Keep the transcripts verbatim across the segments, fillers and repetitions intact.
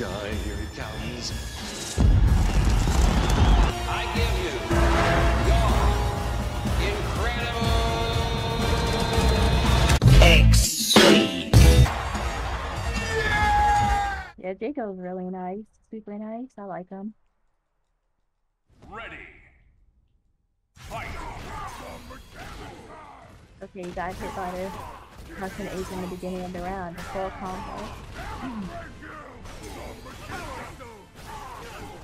die here, Italians. I give you your incredible X C. Yeah, Jaco's really nice. Super nice. I like him. Ready. Fight. Okay, you guys hit by this. That's an ace in the beginning of the round. The full combo.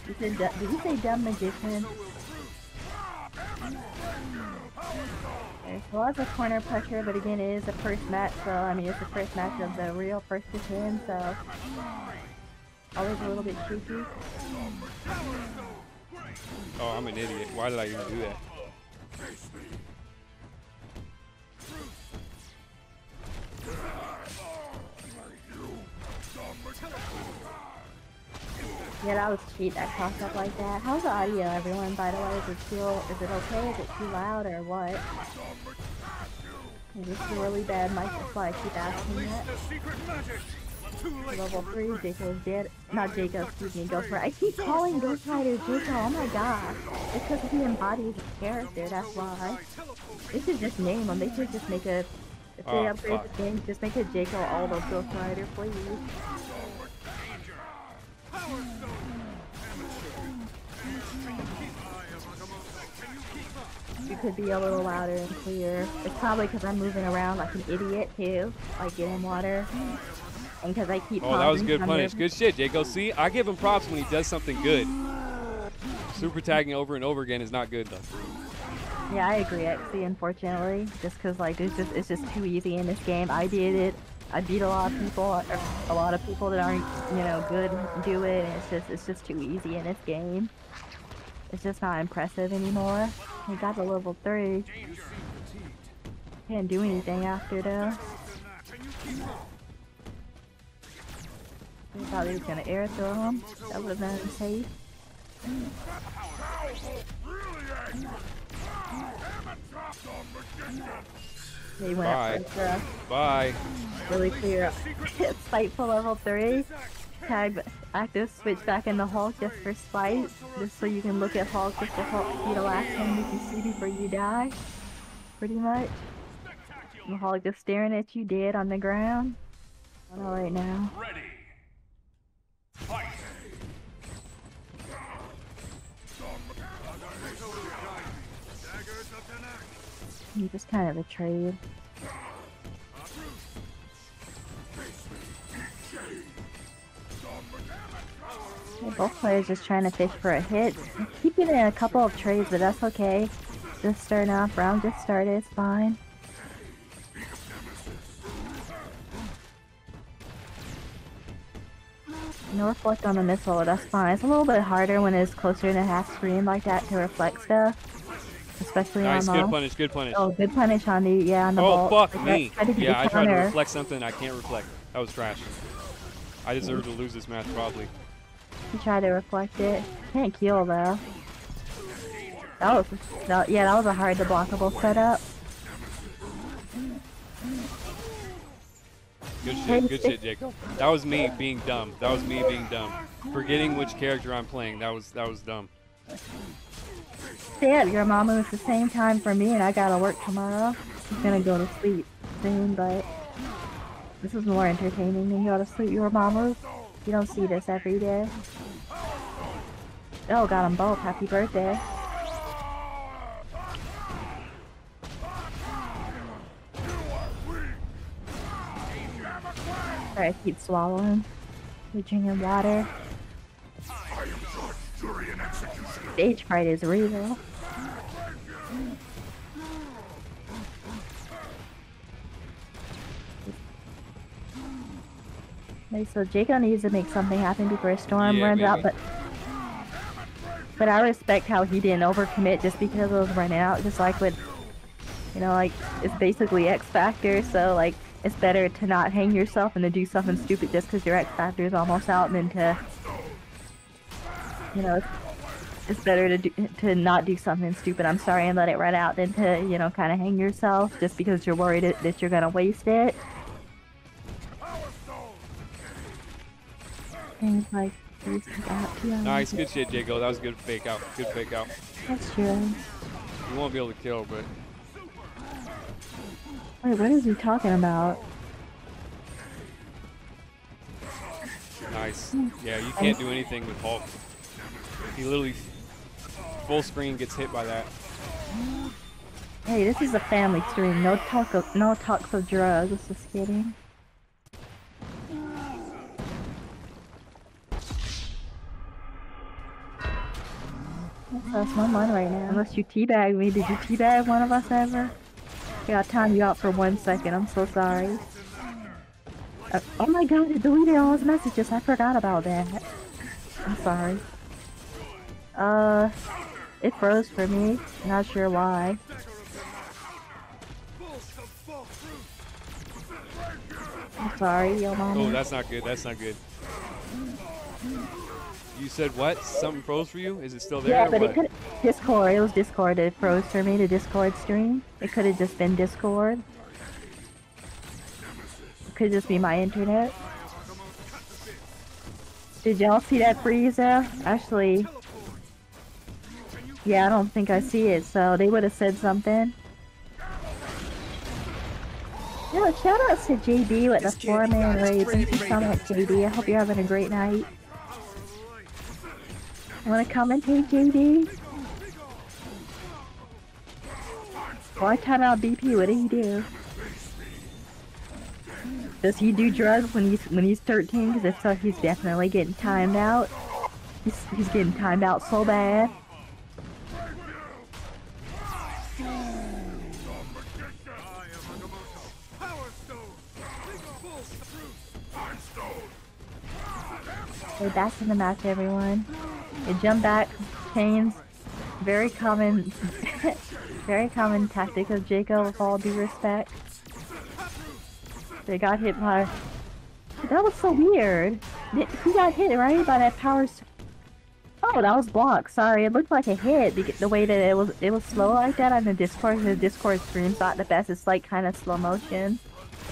You said, did you say dumb magician? It was a corner pusher, but again, it is the first match, so I mean, it's the first match of the real first to ten, so always a little bit cheeky. Oh, I'm an idiot. Why did I even do that? Yeah, that was cheap, that crossed up like that. How's the audio, everyone, by the way? Is it still, is it okay? Is it too loud or what? Is this a really bad mic? That's why I keep asking it. Level three, Jacob's dead. Not Jacob, excuse me, Ghost Rider. I keep calling Ghost Rider Jacob, oh my god. It's because he embodies his character, that's why. They should just name him, they should just make a... If they oh, upgrade fuck. the game, just make a Jacob all of Ghost Rider, please. You could be a little louder and clear. It's probably because I'm moving around like an idiot too, like getting water, and because I keep. Oh, that was good punish. Good shit, Jacob. See, I give him props when he does something good. Super tagging over and over again is not good though. Yeah, I agree. Actually, unfortunately, just because like it's just it's just too easy in this game. I did it. I beat a lot of people, a lot of people that aren't, you know, good do it, and it's just, it's just too easy in this game. It's just not impressive anymore. We got to level three. Can't do anything after though. I thought he was gonna air throw him. That would have been safe. They went Bye. Up for Bye. Really clear. Spite for level three. Tag active switch back in the Hulk just for spite. Just so you can look at Hulk, just to help see the last time you can see before you die. Pretty much. And the Hulk just staring at you dead on the ground. I don't know right now. Ready. Fight. He just kind of betrayed. Well, both players just trying to fish for a hit. I keep getting a couple of trades, but that's okay. Just starting off, round just started, it's fine. No reflect on the missile, that's fine. It's a little bit harder when it's closer to half screen like that to reflect stuff. Especially nice, on good the... punish, good punish. Oh, good punish on the, yeah, on the Oh, ball. fuck me. I yeah, I tried to reflect something, I can't reflect. That was trash. I deserve to lose this match, probably. You try to reflect it. Can't kill, though. That was, that, yeah, that was a hard to blockable setup. Good shit, good shit, Jacob. That was me being dumb. That was me being dumb. Forgetting which character I'm playing. That was, that was dumb. Sad, your mama was the same time for me, and I gotta work tomorrow. She's gonna go to sleep soon, but this is more entertaining than you ought to sleep your mama. You don't see this every day. Oh, got them both. Happy birthday. Sorry, I keep swallowing. We're drinking water. Stage fright is real. Okay, so Jacob needs to make something happen before a storm yeah, runs maybe. out, but but I respect how he didn't overcommit just because it was running out. Just like with, you know, like it's basically X-Factor, so like it's better to not hang yourself and to do something stupid just because your X-Factor is almost out than to, you know. It's better to do, to not do something stupid, I'm sorry, and let it run out than to, you know, kind of hang yourself just because you're worried that you're going to waste it. things like these out. Yeah, nice, good shit, Jago. That was a good fake out. Good fake out. That's true. You won't be able to kill, but. Wait, what is he talking about? Nice. Yeah, you can't do anything with Hulk. He literally full screen gets hit by that. Hey, this is a family stream. No talk of no talks of drugs. It's just kidding. That's my mind right now. Unless you teabag me. Did you teabag one of us ever? Yeah, I timed you out for one second. I'm so sorry. Uh, oh my god, it deleted all his messages. I forgot about that. I'm sorry. Uh, it froze for me. Not sure why. I'm sorry, yo mama. Oh, that's not good. That's not good. You said what? Something froze for you? Is it still there? Yeah, but what? It could Discord. It was Discord. It froze for me. The Discord stream. It could have just been Discord. It could just be my internet. Did y'all see that freeze there? Actually, yeah, I don't think I see it. So they would have said something. Yo, shout out to J D with the four man raid. Thank you so much, J D. I hope you're having a great night. You wanna commentate, J D? Why time out B P? What did he do? Does he do drugs when he's when he's thirteen? Because if so, he's definitely getting timed out. He's he's getting timed out so bad. We're back in the match, everyone. A jump back chains, very common, very common tactic of Jaco with all due respect. They got hit by. That was so weird. He got hit right by that power. Oh, that was blocked. Sorry, it looked like a hit. The way that it was, it was slow like that on the Discord. The Discord stream thought the best. It's like kind of slow motion.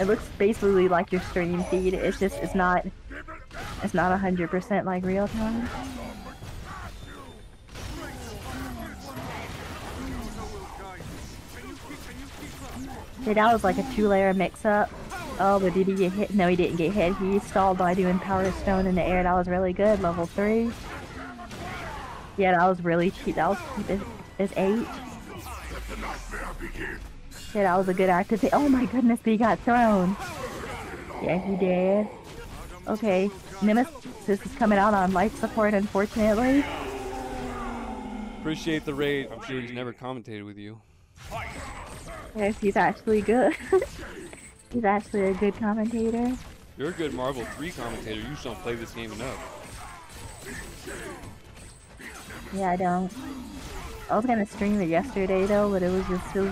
It looks basically like your stream feed. It's just, it's not, it's not a hundred percent like real time. Yeah, that was like a two-layer mix-up. Oh, but did he get hit? No, he didn't get hit. He stalled by doing Power Stone in the air. That was really good. Level three. Yeah, that was really cheap. That was cheap as eight. Yeah, that was a good activity. Oh my goodness, but he got thrown. Yeah, he did. Okay, Nemesis is coming out on life support, unfortunately. Appreciate the raid. I'm sure he's never commentated with you. Yes, he's actually good. He's actually a good commentator. You're a good Marvel three commentator. You just don't play this game enough. Yeah, I don't. I was gonna stream it yesterday though, but it was just too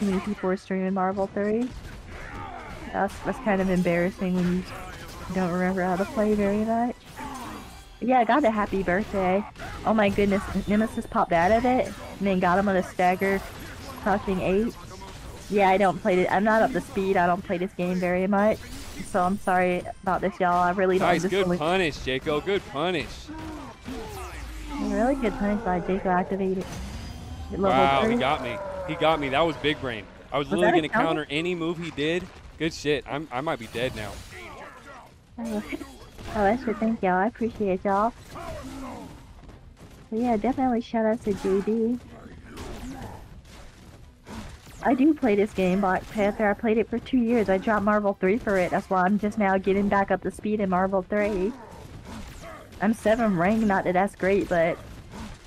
many people were streaming Marvel three. That's, that's kind of embarrassing when you don't remember how to play very much. But yeah, I got a happy birthday. Oh my goodness, Nemesis popped out of it and then got him on a stagger crouching eight. Yeah, I don't play it. I'm not up to speed. I don't play this game very much, so I'm sorry about this, y'all. I really don't. Nice, good really... punish, Jaco. Good punish. Really good punish by Jaco. Activated. Wow, three. He got me. He got me. That was big brain. I was, was literally gonna counter? counter any move he did. Good shit. I'm. I might be dead now. Oh, I should thank y'all. I appreciate y'all. Yeah, definitely shout out to J D. I do play this game, Black Panther. I played it for two years. I dropped Marvel three for it. That's why I'm just now getting back up to speed in Marvel three. I'm seventh rank, not that that's great, but...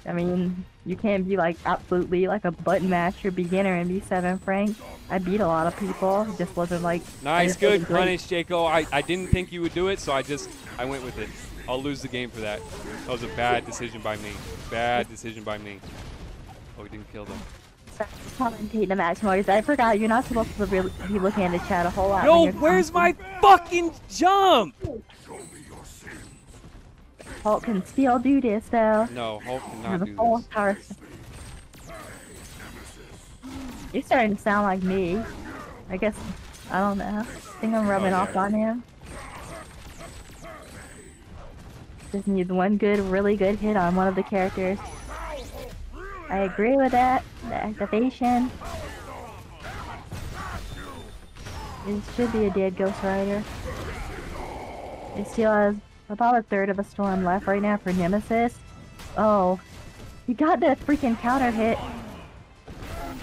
I mean, you can't be like, absolutely, like a button master beginner and be seventh rank. I beat a lot of people. It just wasn't like... Nice, good punish, Jaco. I, I didn't think you would do it, so I just... I went with it. I'll lose the game for that. That was a bad decision by me. Bad decision by me. Oh, he didn't kill them. Commentate the match noise. I forgot you're not supposed to really be looking at the chat a whole lot. Yo, where's my fucking jump? Hulk can still do this though. No, Hulk cannot do this. Power. You're starting to sound like me. I guess I don't know. I think I'm rubbing oh, yeah. off on him. Just needs one good, really good hit on one of the characters. I agree with that. The activation. It should be a dead Ghost Rider. It still has about a third of a storm left right now for Nemesis. Oh, he got that freaking counter hit.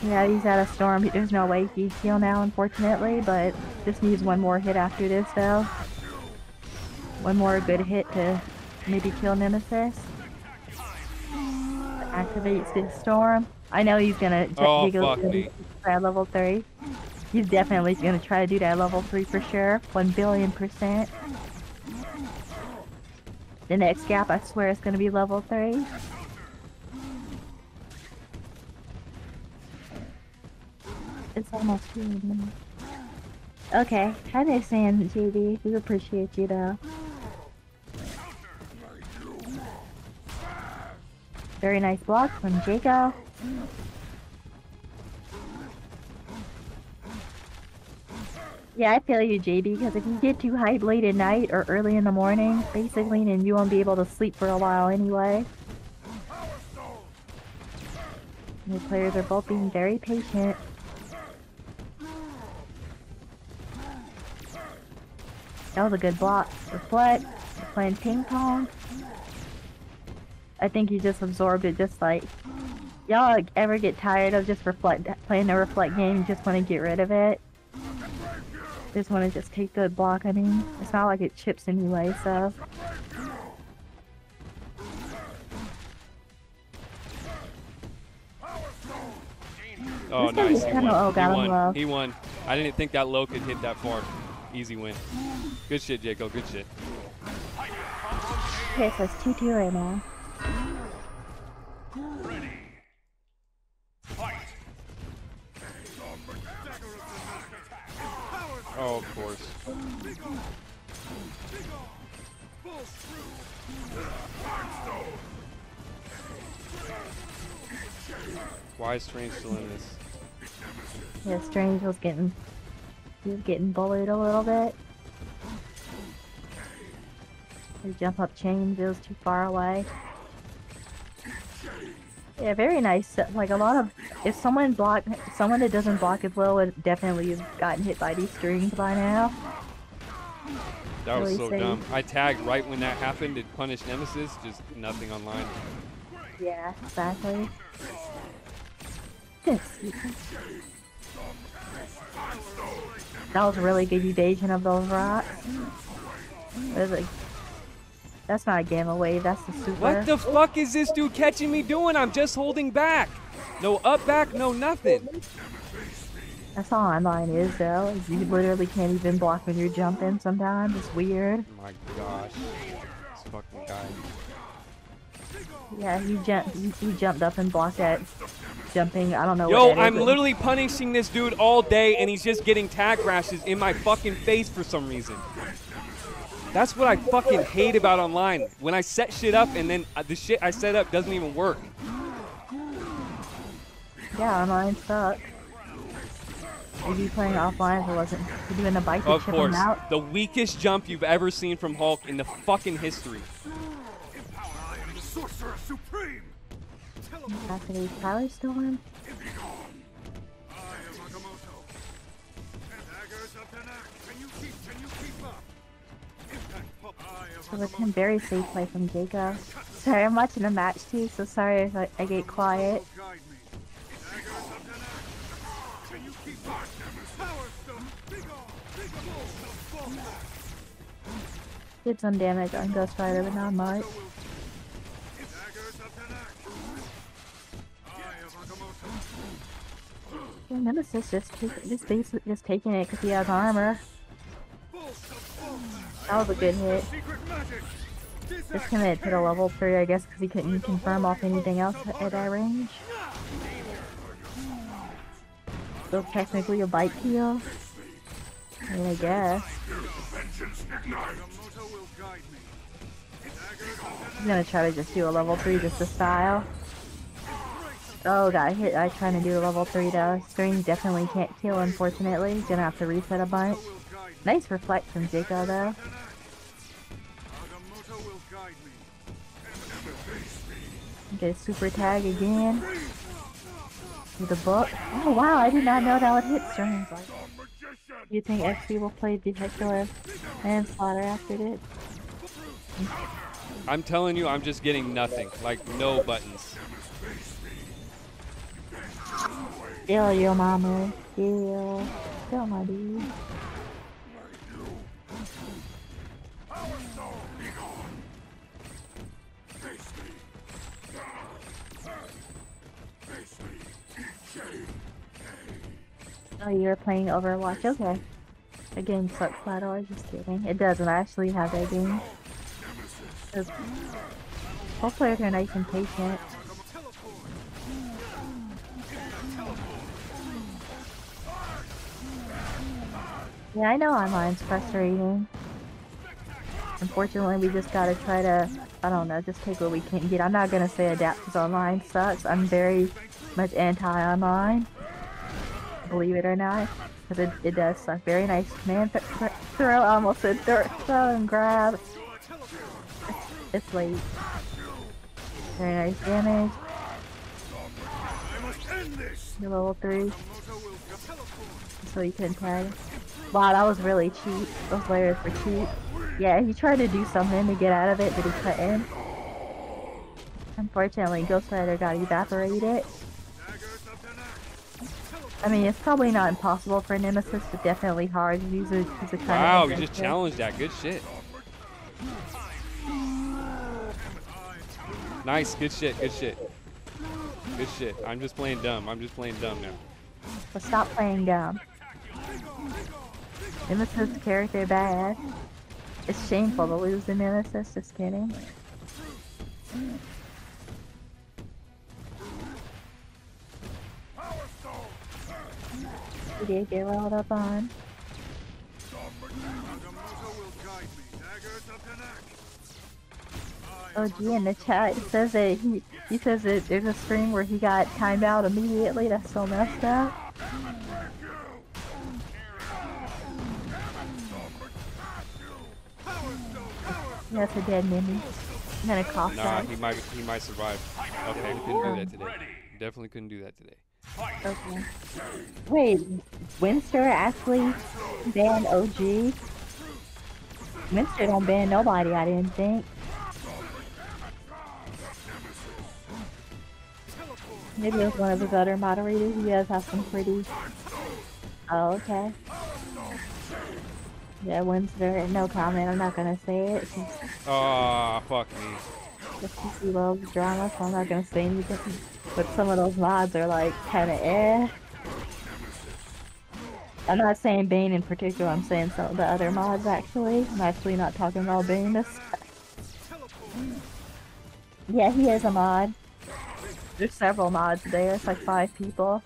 Yeah, he's out of storm. There's no way he's healed now, unfortunately, but just needs one more hit after this, though. One more good hit to maybe kill Nemesis. Activates this storm. I know he's gonna oh, fuck me. try level three. He's definitely gonna try to do that level three for sure. One billion percent. The next gap, I swear, is gonna be level three. It's almost three minutes. Okay, try to stand, J B. We appreciate you though. Very nice block from Jaco. Yeah, I feel you, J B, because if you get too hyped late at night or early in the morning, basically, then you won't be able to sleep for a while anyway. The players are both being very patient. That was a good block. Reflect. We're playing ping pong. I think you just absorbed it, just like... Y'all ever get tired of just reflect playing the reflect game? You just want to get rid of it? Just want to just take the block, I mean. It's not like it chips anyway, so... Oh, nice. He won. Oh, got him low. He won. I didn't think that low could hit that far. Easy win. Good shit, Jaco. Good shit. Okay, so it's two two right now. Ready. Fight. Oh, of course. Why is Strange still in this? Yeah, Strange was getting... He's getting bullied a little bit. His jump up chain feels too far away. Yeah, very nice. Like a lot of, if someone block, someone that doesn't block as well would definitely have gotten hit by these strings by now. That was really so safe. Dumb. I tagged right when that happened. It punished Nemesis. Just nothing online. Yeah, exactly. Good. That was a really good evasion of those rocks. Like, that's not a gamma wave, that's the super. What the fuck is this dude catching me doing? I'm just holding back. No up back, no nothing. That's all online is though. Is you literally can't even block when you're jumping sometimes. It's weird. Oh my gosh. This fucking guy. Yeah, he jumped, he, he jumped up and blocked that jumping. I don't know. Yo, what I'm is. literally punishing this dude all day, and he's just getting tag crashes in my fucking face for some reason. That's what I fucking hate about online. When I set shit up, and then the shit I set up doesn't even work. Yeah, online sucks. If you playing offline, if it wasn't if doing a bike to chip him out. The weakest jump you've ever seen from Hulk in the fucking history. Sorcerer Supreme. After these power storm. I am Akimoto. Daggers up the neck. Can you keep? Can you keep up? So it's a very safe play from Jaco. Sorry, I'm watching a match too, so sorry if I, I get quiet. Can you keep up? Power storm. Big on. Big on. Did some damage on Ghost Rider, but not much. Yeah, Nemesis just, take, just basically just taking it because he has armor. That was a good hit. Just gonna hit a level three, I guess, because he couldn't confirm off anything else at that range. So technically a bite heal. I mean, I guess. I'm gonna try to just do a level three just to style. Oh, got hit. I was trying to do a level three though. Strange definitely can't kill, unfortunately. Gonna have to reset a bunch. Nice reflect from Jaco though. Get super tag again. Do the book. Oh wow, I did not know that would hit strings like that. You think X C will play Detective and Slaughter after this? I'm telling you, I'm just getting nothing. Like, no buttons. Kill your mama. Kill. Kill my dude. Oh, you're playing Overwatch? Okay. The game sucks flat, I was just kidding. It doesn't actually have that game. Whole players are nice and patient. Yeah, I know online's frustrating. Unfortunately, we just gotta try to, I don't know, just take what we can get. I'm not gonna say adapt because online sucks. I'm very much anti-online, believe it or not, because it, it does suck. Very nice man th th throw, almost a th throw and grab. It's late. Very nice damage. You're level three. So you couldn't tag. Wow, that was really cheap. Those layers were cheap. Yeah, he tried to do something to get out of it, but he couldn't. Unfortunately, Ghost Rider got evaporated. I mean, it's probably not impossible for Nemesis, but definitely hard. He's a, he's a kind wow, of you just challenged that. Good shit. Nice, good shit, good shit. Good shit. I'm just playing dumb. I'm just playing dumb now. Well, stop playing dumb. Nemesis character bad. It's shameful to lose the Nemesis, just kidding. He did get rolled up on. O G in the chat says that he he says that there's a stream where he got timed out immediately. That's so messed up. That's a dead mini. I'm gonna cough nah, that. Nah, he might he might survive. Okay, we couldn't do that today. Definitely couldn't do that today. Okay. Wait, Winster actually banned O G. Winster don't ban nobody. I didn't think. Maybe it was one of his other moderators. You guys have some pretty... Oh, okay. Yeah, Winster, no comment. I'm not gonna say it. Aw, oh, fuck me. Just she loves drama, so I'm not gonna say anything. But some of those mods are like, kinda eh. I'm not saying Bane in particular, I'm saying some of the other mods actually. I'm actually not talking about Bane this time. Yeah, he is a mod. There's several mods there, it's like five people.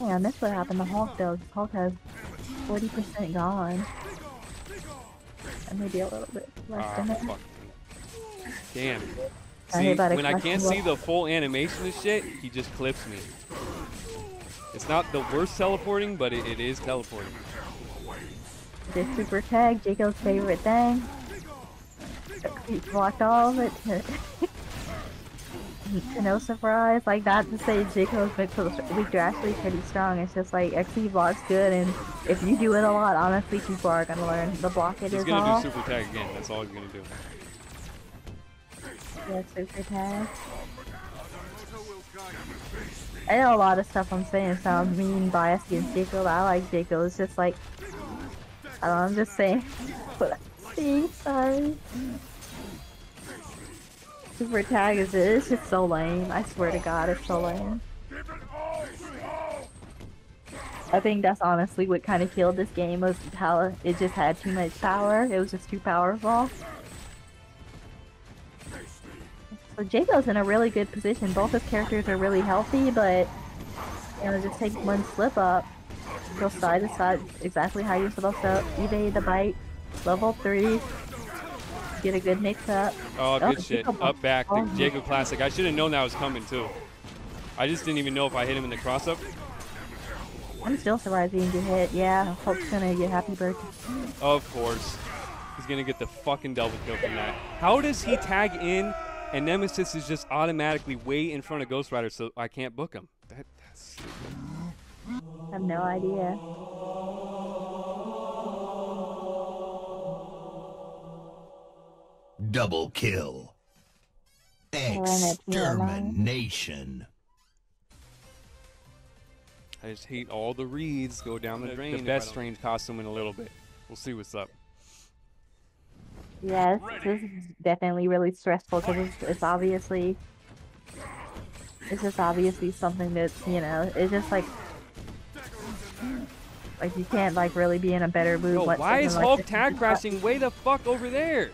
Damn, that's what happened to Hulk though. Hulk has forty percent gone. And maybe a little bit less than uh, it. Damn. See, when I can't see the full animation of shit, he just clips me. It's not the worst teleporting, but it, it is teleporting. The super tag, Jacob's favorite thing. He blocked all of it. To no surprise, like not to say Jacob's weaker actually pretty strong. It's just like X C blocks good, and if you do it a lot, honestly, people are gonna learn the block it is all. He's gonna do super tag again. That's all he's gonna do. Yeah, super tag. I know a lot of stuff I'm saying sounds mean, biased against Jacob, but I like Jacob. It's just like, I don't know, I'm just saying what I'm saying, sorry. Super tag is it, it's just so lame. I swear to God, it's so lame. I think that's honestly what kind of killed this game was how it just had too much power. It was just too powerful. So Jaco's in a really good position. Both his characters are really healthy, but you know, just take one slip up. Go side to side, exactly how you're supposed to. Evade the bite. Level three. Get a good mix up. Oh, oh good shit. Jacob. Up back. The Jacob classic. I should have known that was coming too. I just didn't even know if I hit him in the cross-up. I'm still surprised he didn't get hit. Yeah, Hulk's gonna get happy birthday. Of course. He's gonna get the fucking double kill from that. How does he tag in and Nemesis is just automatically way in front of Ghost Rider so I can't book him? That, that's stupid. I have no idea. Double kill. Extermination. I just hate all the reads go down the drain. The best Strange costume in a little bit. We'll see what's up. Yes, this is definitely really stressful because it's, it's obviously, it's just obviously something that's, you know, it's just like, like you can't like really be in a better mood. Yo, why is Hulk like tag crashing way the fuck over there?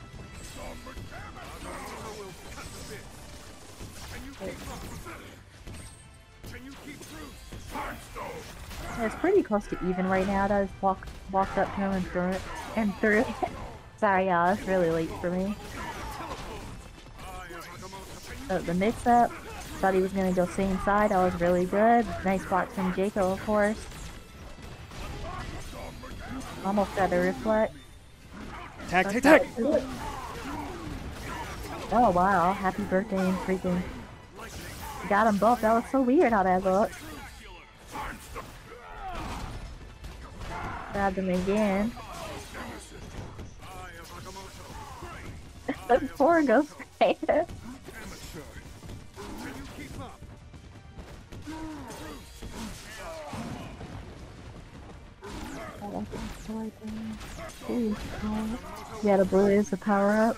Yeah, it's pretty close to even right now. I just walked, walked up to him and threw it. And threw it. Sorry, y'all. It's really late for me. So the mix-up. Thought he was going to go same side. That was really good. Nice block from Jaco, of course. Almost got the reflect. Tag, tag, tag! Oh, wow. Happy birthday and freaking... Got them both. That was so weird how that looked. Grab them again. Those four Ghost Rider. Yeah, the blue is the power up.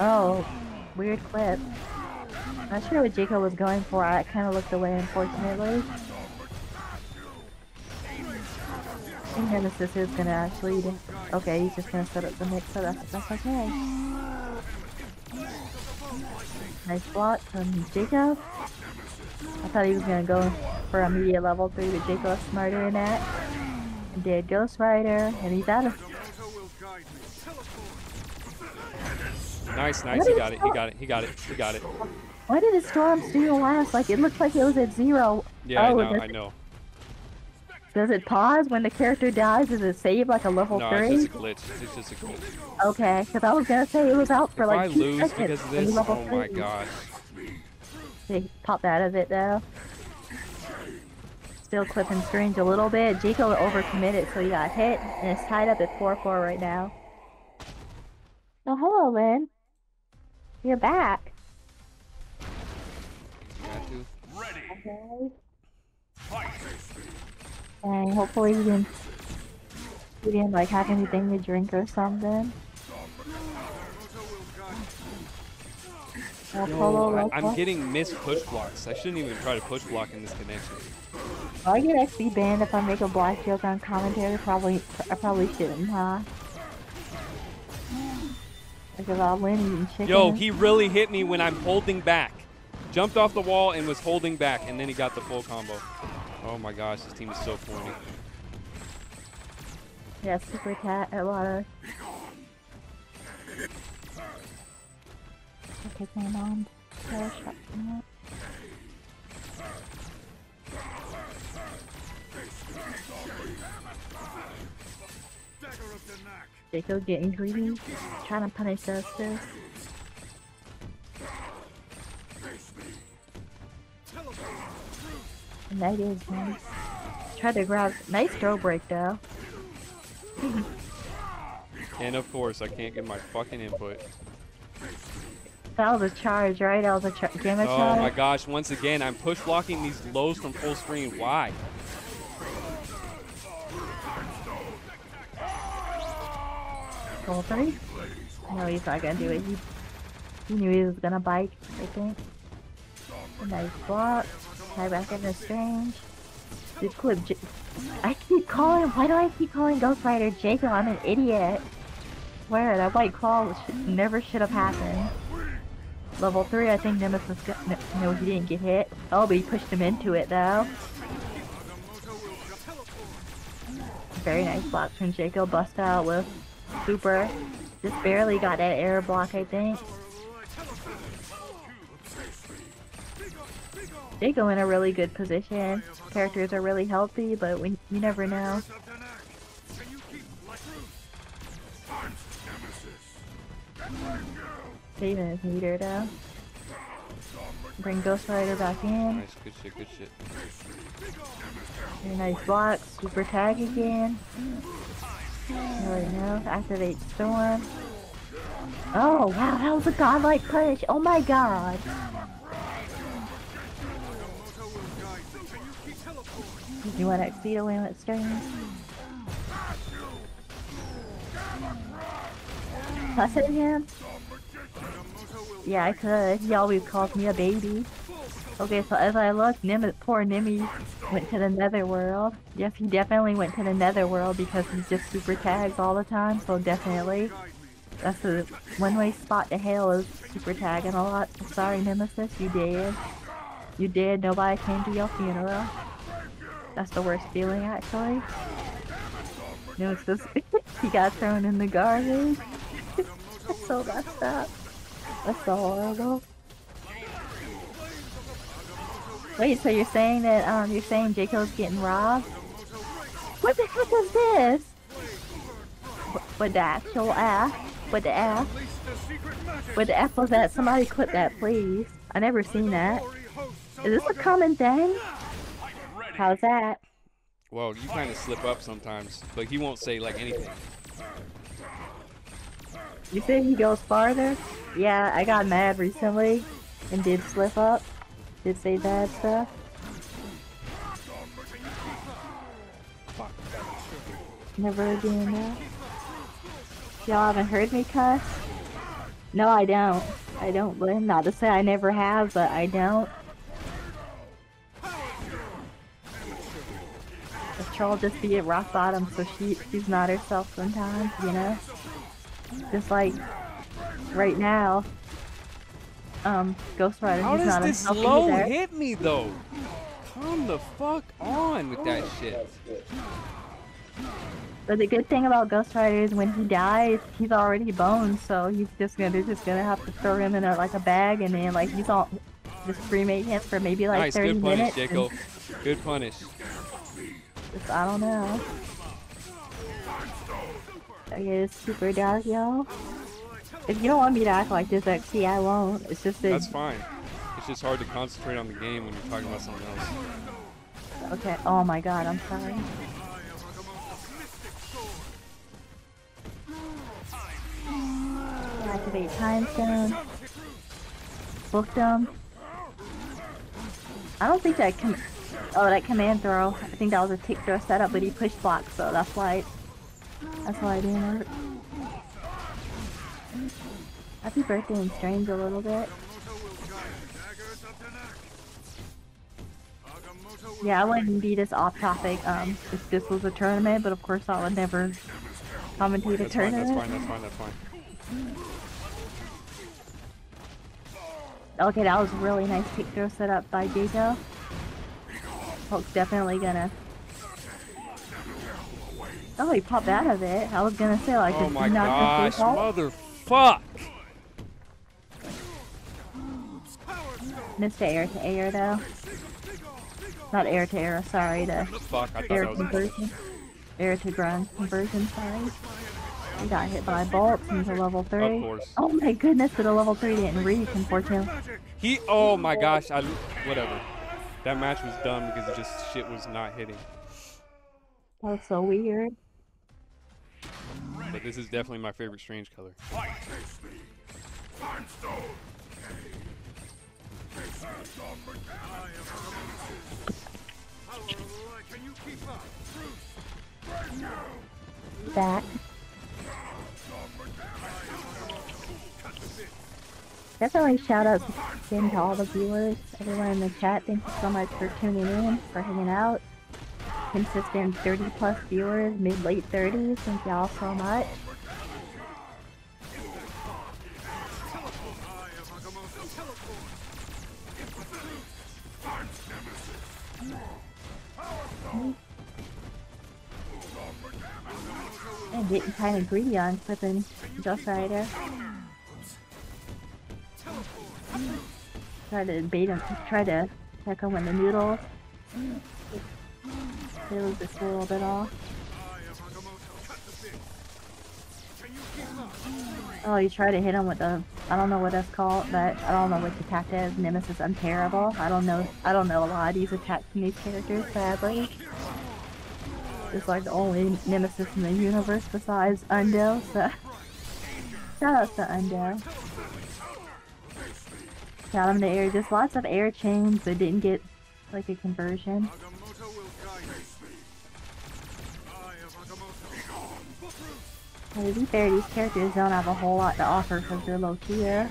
Oh, weird clip. Not sure what Jaco was going for. I kind of looked away, unfortunately. I think Nemesis is gonna actually. Okay, he's just gonna set up the mix, so that's, that's okay. Nice block from Jacob. I thought he was gonna go for immediate level three, but Jacob's smarter than that. And did Ghost Rider, and he's out of. Nice, nice. He got it. He got it. He got it. He got it. Why did the storm steal last? Like it looked like it was at zero. Yeah, oh, I know. I know. Does it pause when the character dies? Does it save like a level no, three? No, it's just a glitch. It's just a glitch. Okay, because I was gonna say it was out for if like I two lose seconds. Because of this, level oh three. My gosh. They popped out of it though. Still clipping Strange a little bit. Jaco overcommitted, so he got hit, and it's tied up at four four right now. Oh, hello, Lin. You're back. You ready. Okay. Fight. And hopefully we didn't, we didn't like have anything to drink or something. No, Polo, I, I'm getting missed push blocks. I shouldn't even try to push block in this connection. Well, I get X C banned if I make a black joke on commentary. Probably, I probably shouldn't, huh? Because I'll win eating chicken. Yo, he really hit me when I'm holding back. Jumped off the wall and was holding back, and then he got the full combo. Oh my gosh, this team is so corny. Yeah, super cat at water. I'll take my mom. I'll shot from that. Jaco getting greedy. Trying to punish us too. And that is nice. Tried to grab. Nice throw break though. And of course, I can't get my fucking input. That was a charge, right? That was a char gamma oh charge. Oh my gosh, once again, I'm push blocking these lows from full screen. Why? Goal three? No, he's not gonna do it. He, he knew he was gonna bike, I think. Nice block. Tie back in the Strange. This clip. J I keep calling. Why do I keep calling Ghost Rider Jaco? I'm an idiot. Where that white call sh never should have happened. Level three. I think Nemesis. No, no, he didn't get hit. Oh, but he pushed him into it though. Very nice block from Jaco. Bust out with super. Just barely got that air block, I think. Jago in a really good position. Characters are really healthy, but we you never know. Saving his meter though. Bring Ghost Rider back in. Nice, good shit, good shit. Very nice block. Super tag again. I don't really know. Activate Storm. Oh wow, that was a godlike push. Oh my god. You want X C to win with strings? Cussing him? Yeah, I could. Y'all would called me a baby. Okay, so as I look, Nim poor Nimmy went to the netherworld. Yes, he definitely went to the netherworld because he's just super tags all the time, so definitely. That's the one-way spot to hell is super tagging a lot. I'm sorry, Nemesis, you did. You did, nobody came to your funeral. That's the worst feeling, actually. Nemesis, he got thrown in the garbage. That's so messed up. That's so horrible. Wait, so you're saying that, um, you're saying Jaco's getting robbed? What the heck is this? With the actual ass? With the ass? With the F was that? Somebody clip that, please. I never seen that. Is this a common thing? How's that? Well, you kind of slip up sometimes, but he won't say, like, anything. You say he goes farther? Yeah, I got mad recently and did slip up. Did say bad stuff. Never again now. Y'all haven't heard me cuss? No, I don't. I don't, Lin. Not to say I never have, but I don't. The troll just be at rock bottom, so she, she's not herself sometimes, you know? Just like, right now, um, Ghost Rider, he's not himself either. How does this low hit me, though? Come the fuck on with that shit. But the good thing about Ghost Rider is when he dies, he's already boned, so he's just gonna they're just gonna have to throw him in a, like a bag, and then like he's all just cremate him for maybe like nice, thirty minutes. Nice, good punish, Jaco. Good punish. Just, I don't know. Okay, it's super dark, y'all. If you don't want me to act like this, X C, I won't. It's just that... That's fine. It's just hard to concentrate on the game when you're talking about something else. Okay. Oh my god, I'm sorry. Activate time stone. Book them. I don't think that com oh that command throw. I think that was a tick throw setup, but he pushed block, so that's why it that's why it didn't work. Happy birthday and strange a little bit. Yeah, I wouldn't be this off topic um if this was a tournament, but of course I would never commentate that's a tournament. Fine, that's fine, that's fine, that's fine. Okay, that was a really nice pick throw set up by Jaco. Hulk's definitely gonna... Oh, he popped out of it. I was gonna say, like, oh my gosh, motherfuck! Missed the air to air, though. Not air to air, sorry, the fuck, I air conversion. Nice. Air to ground conversion, sorry. He got hit by bolts and he's a level three. Oh my goodness, but a level three didn't reach, unfortunately. He, oh my gosh, I, whatever. That match was dumb because it just shit was not hitting. That was so weird. But this is definitely my favorite strange color. Back. Definitely shout out again to all the viewers, everyone in the chat. Thank you so much for tuning in, for hanging out. Consistent thirty plus viewers, mid late thirties. Thank y'all so much. I'm getting kind of greedy on flipping Ghost Rider. Try to bait him. Try to Check on when the noodles. Feels this a little bit off. Oh, you try to hit him with the, I don't know what that's called, but I don't know what the attack is. Nemesis, I'm terrible. I don't know, I don't know a lot of these attacks from these characters, sadly. It's like the only Nemesis in the universe besides Undo, so... Shout out to Undo. Shout him to air, just lots of air chains that didn't get, like, a conversion. Well, to be fair, these characters don't have a whole lot to offer because they're low-key. Yeah,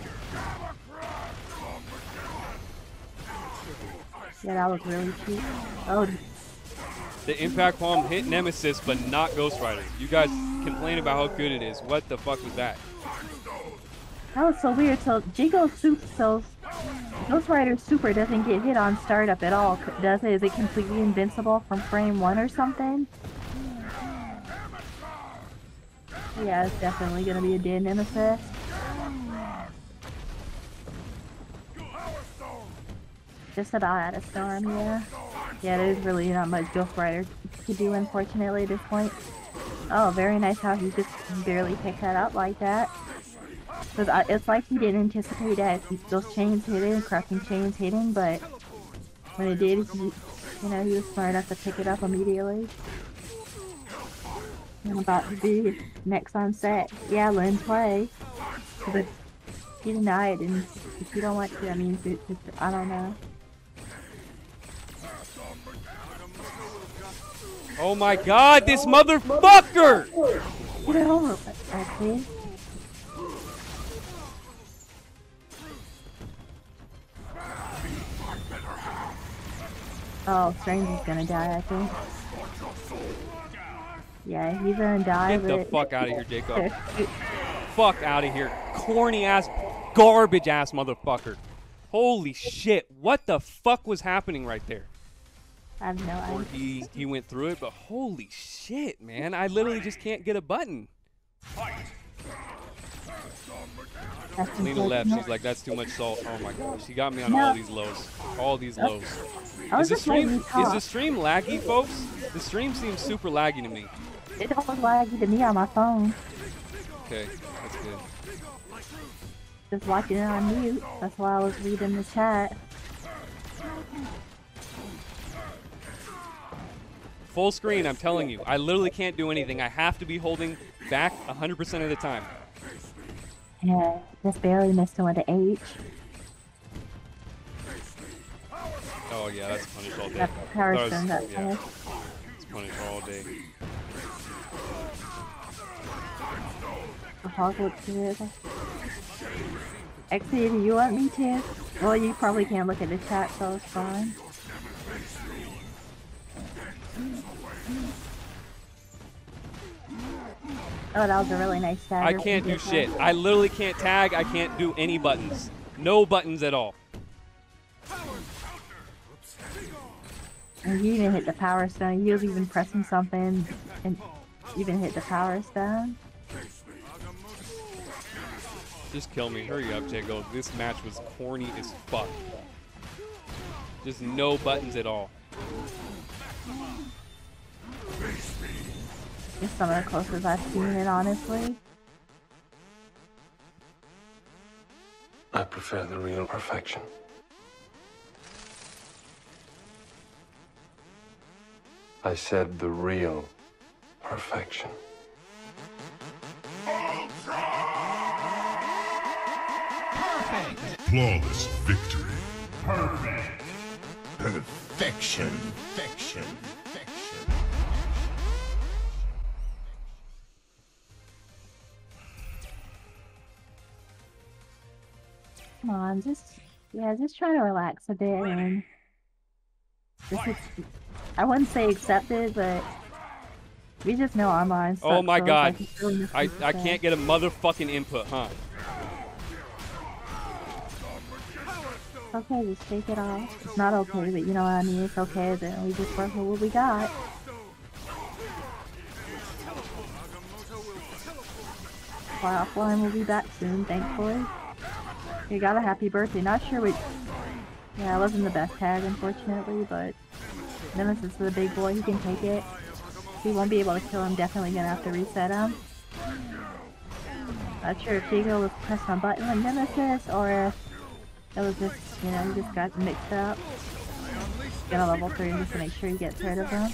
that was really cheap. Oh. The impact bomb hit Nemesis, but not Ghost Rider. You guys complain about how good it is. What the fuck was that? That was so weird. So Jigo's soup, so Ghost Rider's super doesn't get hit on startup at all, does it? Is it completely invincible from frame one or something? Yeah, it's definitely gonna be a dead Nemesis. Just about out of storm, yeah. Yeah, there's really not much Ghost Rider to do, unfortunately, at this point. Oh, very nice how he just barely picked that up like that. Cause I, it's like he didn't anticipate that those chains hitting, cracking chains hitting, but when it did, he, you know, he was smart enough to pick it up immediately. I'm about to be next on set. Yeah, Lin play. But if you deny it, and if you don't want to, I mean, it's, it's, I don't know. Oh my god, this motherfucker! Get it over with, actually. Oh, Strange is gonna die, I think. Yeah, he's gonna die. Get the fuck out of here, Jacob. Fuck out of here. Corny ass, garbage ass motherfucker. Holy shit, what the fuck was happening right there? I have no idea. He, he went through it, but holy shit, man. I literally just can't get a button. Lena left. She's like, that's too much salt. Oh my gosh. She got me on no. all these lows. All these lows. I was is, the stream, is the stream laggy, folks? The stream seems super laggy to me. It don't look laggy to me on my phone. Okay, that's good. Just watching it on mute. That's why I was reading the chat. Full screen, I'm telling you. I literally can't do anything. I have to be holding back one hundred percent of the time. Yeah, just barely missed one to H. Oh yeah, that's punished all day. That's comparison, that was, that's yeah. It's punished all day. The Hulk looks good. Actually, do you want me to? Well, you probably can't look at the chat, so it's fine. Oh, that was a really nice tag. I can't do shit. I literally can't tag. I can't do any buttons. No buttons at all. And you even hit the power stone. You was even pressing something and even hit the power stone. Just kill me. Hurry up, Jago. This match was corny as fuck. Just no buttons at all. It's some of the closest I've seen it, honestly. I prefer the real perfection. I said the real perfection. Perfect! Flawless victory. Perfect! Perfection. Perfection. Come on, just, yeah, just try to relax a bit and just, I wouldn't say accepted, but we just know our minds. Oh my god, I, I can't get a motherfucking input, huh? Okay, just shake it off. It's not okay, but you know what I mean, it's okay, then we just work with what we got. Our offline will be back soon, thankfully. You got a happy birthday. Not sure what Yeah, it wasn't the best tag, unfortunately, but Nemesis is a big boy. He can take it. He won't be able to kill him. Definitely gonna have to reset him. Not sure if Chico was pressed on button with Nemesis or if it was just, you know, he just got mixed up. Gonna level three just to make sure he gets rid of him.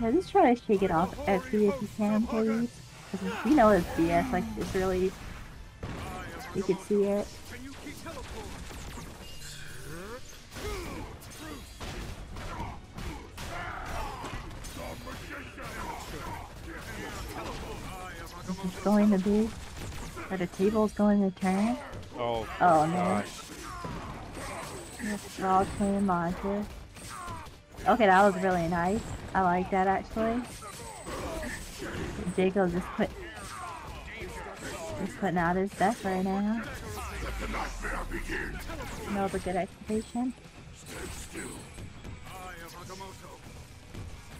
Yeah, just try to shake it off X C if you can, please. Because you know it's B S, like, it's really... You can see it. This is going to be... Are the tables going to turn? Oh, oh man. That's all clean logic. Okay, that was really nice. I like that, actually. Jacob just put... Just putting out his best right now. No, but good activation. Stand still. I am Akimoto.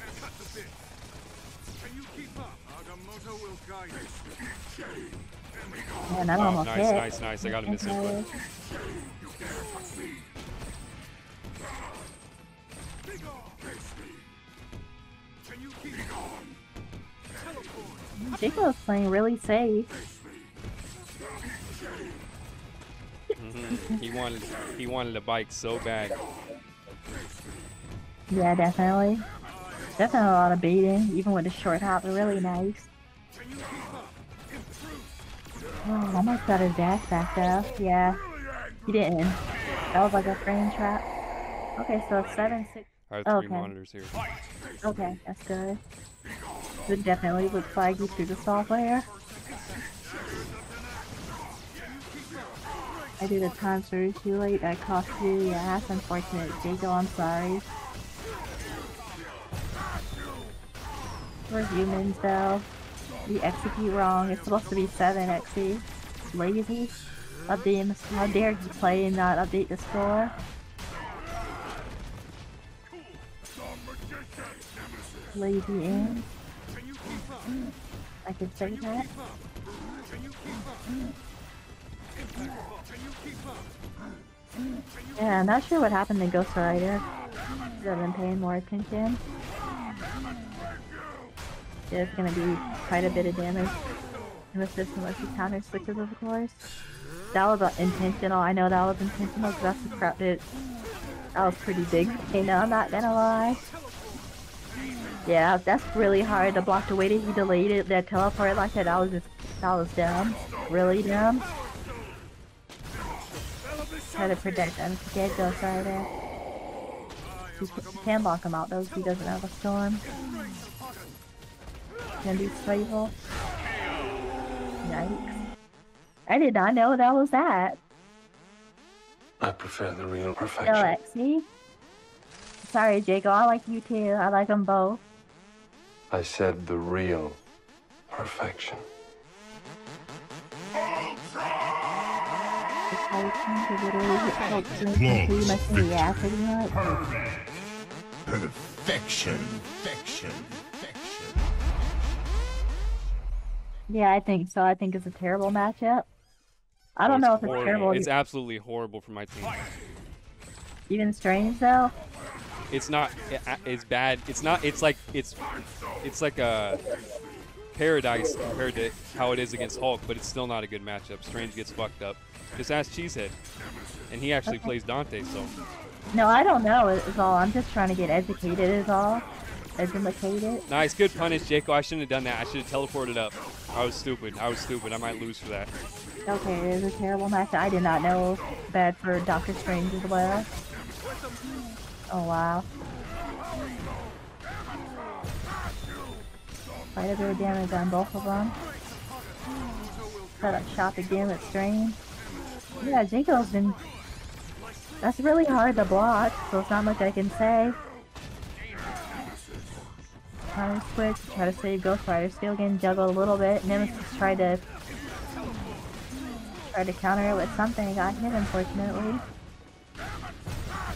And cut the bit. Can you keep up? Akimoto will guide us. Man, I'm almost hit. Nice, nice, nice. I got him this input. Jacob is playing really safe. Mm-hmm. He wanted, he wanted a bike so bad. Yeah, definitely. Definitely a lot of beating, even with the short hop. Really nice. Oh, almost got his dash back though. Yeah, he didn't. That was like a frame trap. Okay, so it's seven six. I have three okay. monitors here. Okay, that's good. It definitely would flag you through the software. I did a time through too late. That cost you. Yeah, that's unfortunate, Jago. I'm sorry. We're humans, though. We execute wrong. It's supposed to be seven X C. Lazy. Updating. How dare you play and not update the score? Lazy in. I can say that. Yeah, I'm not sure what happened to Ghost Rider. Should have been paying more attention. There's gonna be quite a bit of damage in the system unless you counter switches, of course. That was uh, intentional. I know that was intentional because that's the crap that that was pretty big. Okay, no, I'm not gonna lie. Yeah, that's really hard to block the way that he delayed it, that teleport like that. That was just, that was dumb. Really dumb. Try to protect him. Get Ghost Rider. You can block him out though if he doesn't have a storm. Gonna be playful. Yikes. I did not know that was that. I prefer the real perfection. Alexi. Sorry, Jago. I like you too. I like them both. I said the real perfection. Perfection. Perfection. Yeah, I think so. I think it's a terrible matchup. I don't oh, know if it's horrible. terrible. It's absolutely horrible for my team. Even Strange though. It's not. It's bad. It's not. It's like it's. It's like a. Paradise compared to how it is against Hulk, but it's still not a good matchup. Strange gets fucked up. Just ask Cheesehead, and he actually okay. plays Dante. So. No, I don't know. Is all. I'm just trying to get educated. Is all. Educated. Nice, good punish, Jaco. I shouldn't have done that. I should have teleported up. I was stupid. I was stupid. I might lose for that. Okay, it was a terrible match. I did not know. Bad for Doctor Strange as well. Oh wow. Quite a bit of damage on both of them. Set up shop again with Strange. Yeah, Jaco's been... That's really hard to block, so it's not much I can say. Trying to switch, try to save Ghost Rider. Still getting juggled a little bit. Nemesis tried to... Tried to counter it with something. Got hit, unfortunately.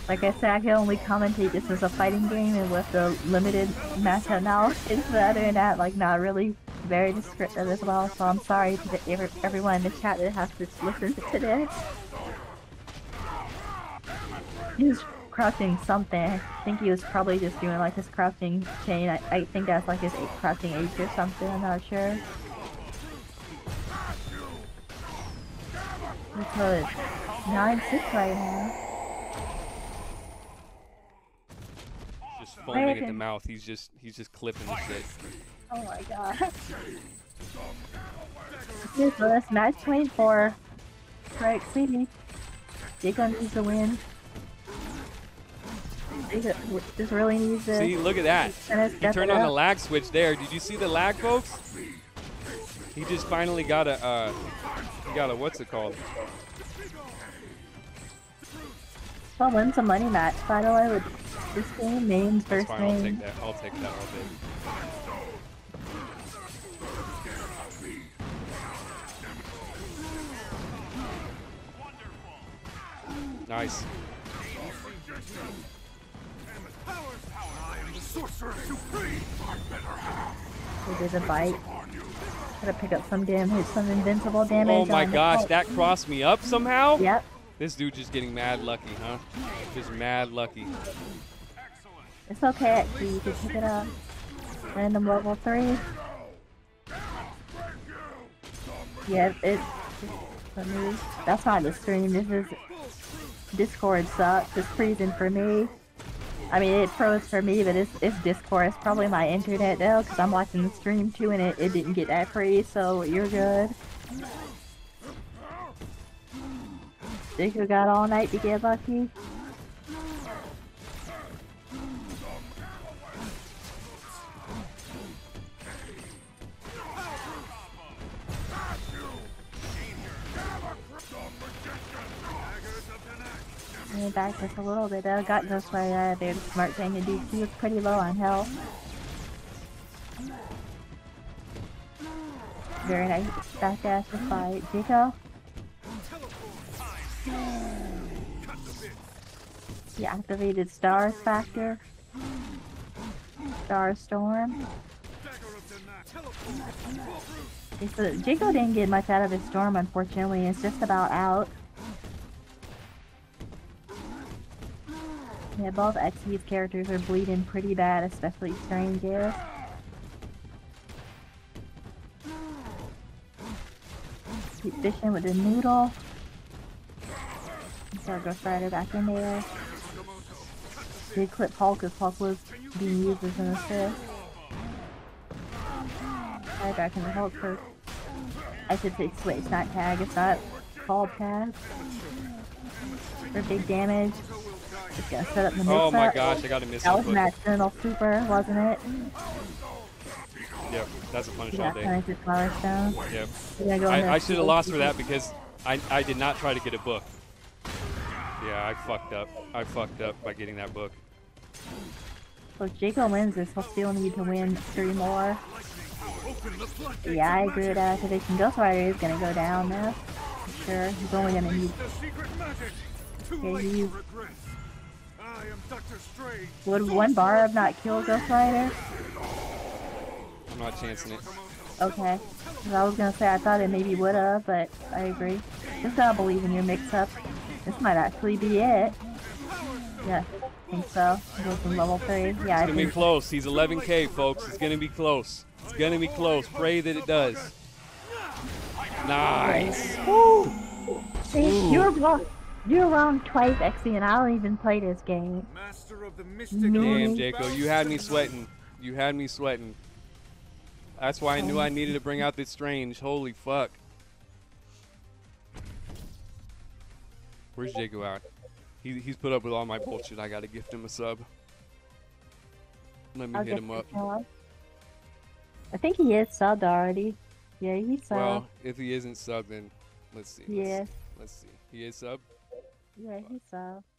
Like I said, I can only commentate this as a fighting game, and with the limited matchup analysis, but other than that, like, not really very descriptive as well, so I'm sorry to the, every, everyone in the chat that has to listen to this. He was crafting something. I think he was probably just doing like his crafting chain. I, I think that's like his crafting age or something. I'm not sure. Because nine six right now. Just foaming at the mouth. He's just he's just clipping the shit. Oh my god. Here's this match twenty-four. Right, X C. Jacob needs to win. Jacob just really needs to. See, look at that. He turned on the lag switch there. Did you see the lag, folks? He just finally got a uh, he got a what's it called? So I'll win some money match. By the way, with this game, names first name. I'll take that. I'll take that all day. Nice. He did a bite. Gotta pick up some damage, some invincible damage. Oh my gosh, that crossed me up somehow? Yep. This dude just getting mad lucky, huh? Just mad lucky. It's okay, X C. You can pick it up. Random level three. Yeah, it's. It's that's not the stream. This is. Discord sucks. It's freezing for me. I mean, it froze for me, but it's, it's Discord. It's probably my internet though, because I'm watching the stream too, and it, it didn't get that free, so you're good. Think we got all night to get lucky. Back just a little bit. I got Ghost Rider out of there. The smart thing to do. He was pretty low on health. Very nice back dash to fight. Jaco. He activated Star Factor. Star Storm. So Jaco didn't get much out of his storm, unfortunately. It's just about out. Yeah, both X C's characters are bleeding pretty bad, especially Strange is. Keep fishing with the noodle. So Ghost Rider back in there. Did clip Hulk if Hulk was being used as an assist. Right back in the Hulk first. I should say switch, not tag. It's not called tag. For big damage. Just gotta set up the mix oh my up. gosh, I got a miss. That was an accidental super, wasn't it? Yep, that's a punish yeah, all day. Punish flower stone. Yep. Go I, I should have lost for that because I, I did not try to get a book. Yeah, I fucked up. I fucked up by getting that book. So if Jaco wins this, he'll still need to win three more. Yeah, I agree with that. Activation Ghost Rider is gonna go down now. For sure, he's only gonna need... Okay, he's... I am Doctor Strange. Would one bar of not kill Ghost Rider? I'm not chancing it. Okay. I was gonna say I thought it maybe would have, but I agree. Just gotta believe in your mix-up. This might actually be it. Yeah, I think so. Go from level three. Yeah, it's I gonna think. be close. He's eleven K, folks. It's gonna be close. It's gonna be close. Pray that it does. Nice. Woo! See, you're blocked. You're wrong twice, X C, and I'll even play this game. Master of the mystic. Damn, Jaco, you had me sweating. You had me sweating. That's why I knew I needed to bring out this Strange. Holy fuck. Where's Jaco out? He, he's put up with all my bullshit. I gotta gift him a sub. Let me I'll hit him up. Him. I think he is subbed already. Yeah, he's subbed. Well, if he isn't subbed, then let's see. Let's yeah. See. Let's see. He is subbed. Yeah, he's up.